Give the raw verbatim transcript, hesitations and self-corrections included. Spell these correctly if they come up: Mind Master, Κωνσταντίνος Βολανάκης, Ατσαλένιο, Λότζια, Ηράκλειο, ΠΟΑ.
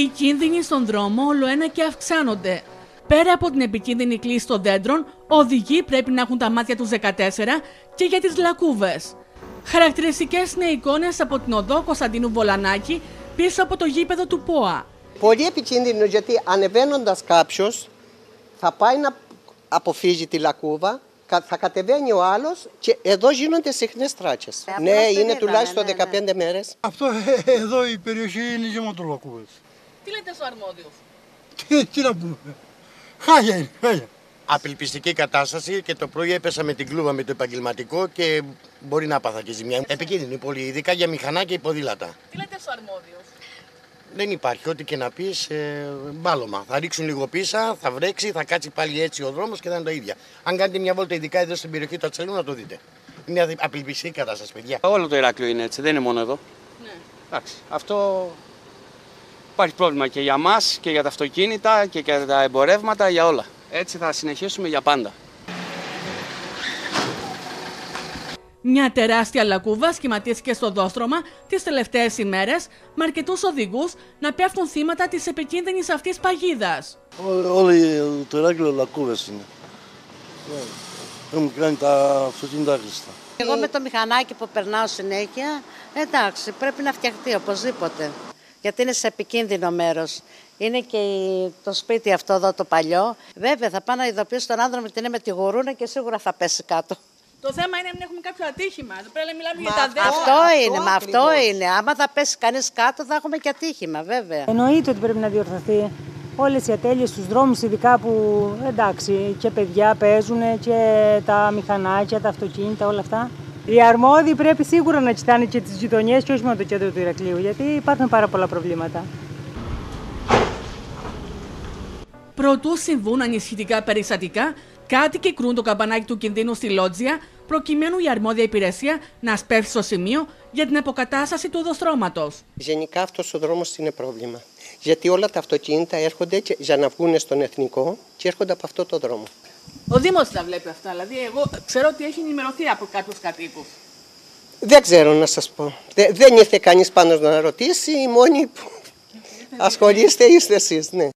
Οι κίνδυνοι στον δρόμο όλο ένα και αυξάνονται. Πέρα από την επικίνδυνη κλίση των δέντρων, οδηγοί πρέπει να έχουν τα μάτια τους δεκατέσσερα και για τις λακκούβες. Χαρακτηριστικές είναι εικόνες από την οδό Κωνσταντίνου Βολανάκη πίσω από το γήπεδο του ΠΟΑ. Πολύ επικίνδυνο, γιατί ανεβαίνοντας κάποιος θα πάει να αποφύγει τη λακκούβα, θα κατεβαίνει ο άλλος και εδώ γίνονται συχνές τράτσες. Ε, ναι, είναι είδα, τουλάχιστον ναι, ναι. δεκαπέντε μέρες. Αυτό ε, εδώ η περιοχή είναι γεμάτο λακκούβες. Τι λέτε στο αρμόδιο? Τι, τι να πούμε. Χάγια είναι, χάγια. Απελπιστική κατάσταση, και το πρωί έπεσα με την κλούβα με το επαγγελματικό και μπορεί να πάθα και ζημιά. Επικίνδυνη πολύ, ειδικά για μηχανά και ποδήλατα. Τι λέτε στο αρμόδιο? Δεν υπάρχει, ό,τι και να πεις, ε, μπάλωμα. Θα ρίξουν λίγο πίσα, θα βρέξει, θα κάτσει πάλι έτσι ο δρόμος και θα είναι τα ίδια. Αν κάνετε μια βόλτα, ειδικά εδώ στην περιοχή του Ατσαλού, να το δείτε. Είναι μια απελπιστική κατάσταση, παιδιά. Όλο το Ηράκλειο είναι έτσι, δεν είναι μόνο εδώ. Ναι. Εντάξει, αυτό υπάρχει πρόβλημα και για μας και για τα αυτοκίνητα και για τα εμπορεύματα, για όλα. Έτσι θα συνεχίσουμε για πάντα. Μια τεράστια λακκούβα σχηματίστηκε στο δόστρωμα τις τελευταίες ημέρες, με αρκετούς οδηγούς να πέφτουν θύματα της επικίνδυνης αυτής παγίδας. Όλοι το Ηράκλειο λακκούβες είναι. Έχουν κάνει τα αυτοκίνητα άχρηστα. Εγώ με το μηχανάκι που περνάω συνέχεια, εντάξει, πρέπει να φτιαχτεί οπωσδήποτε. Γιατί είναι σε επικίνδυνο μέρος. Είναι και το σπίτι αυτό εδώ το παλιό. Βέβαια θα πάω να ειδοποιήσω τον άνθρωπο ότι είναι με τη γουρούνα και σίγουρα θα πέσει κάτω. Το θέμα είναι να μην έχουμε κάποιο ατύχημα. Δεν πρέπει να μιλάμε για τα δέντρα. Αυτό είναι, μα αυτό είναι. Άμα θα πέσει κανείς κάτω, θα έχουμε και ατύχημα, βέβαια. Εννοείται ότι πρέπει να διορθωθεί όλες οι ατέλειες στους δρόμους, ειδικά που εντάξει, και παιδιά παίζουν και τα μηχανάκια, τα αυτοκίνητα, όλα αυτά. Οι αρμόδιοι πρέπει σίγουρα να κοιτάνε και τις γειτονιές και όχι μόνο το κέντρο του Ηρακλείου, γιατί υπάρχουν πάρα πολλά προβλήματα. Προτού συμβούν ανησυχητικά περιστατικά, κάτοικοι κρούν το καμπανάκι του κινδύνου στη Λότζια, προκειμένου η αρμόδια υπηρεσία να σπεύσει στο σημείο για την αποκατάσταση του οδοστρώματος. Γενικά αυτός ο δρόμος είναι πρόβλημα. Γιατί όλα τα αυτοκίνητα έρχονται για να βγουν στον εθνικό και έρχονται από αυτό το δρόμο. Ο Δήμος τα βλέπει αυτά, δηλαδή εγώ ξέρω ότι έχει ενημερωθεί από κάποιους κατοίκους. Δεν ξέρω να σας πω. Δεν ήρθε κανείς πάνω να ρωτήσει, οι μόνοι που ασχολείστε είστε εσείς, ναι.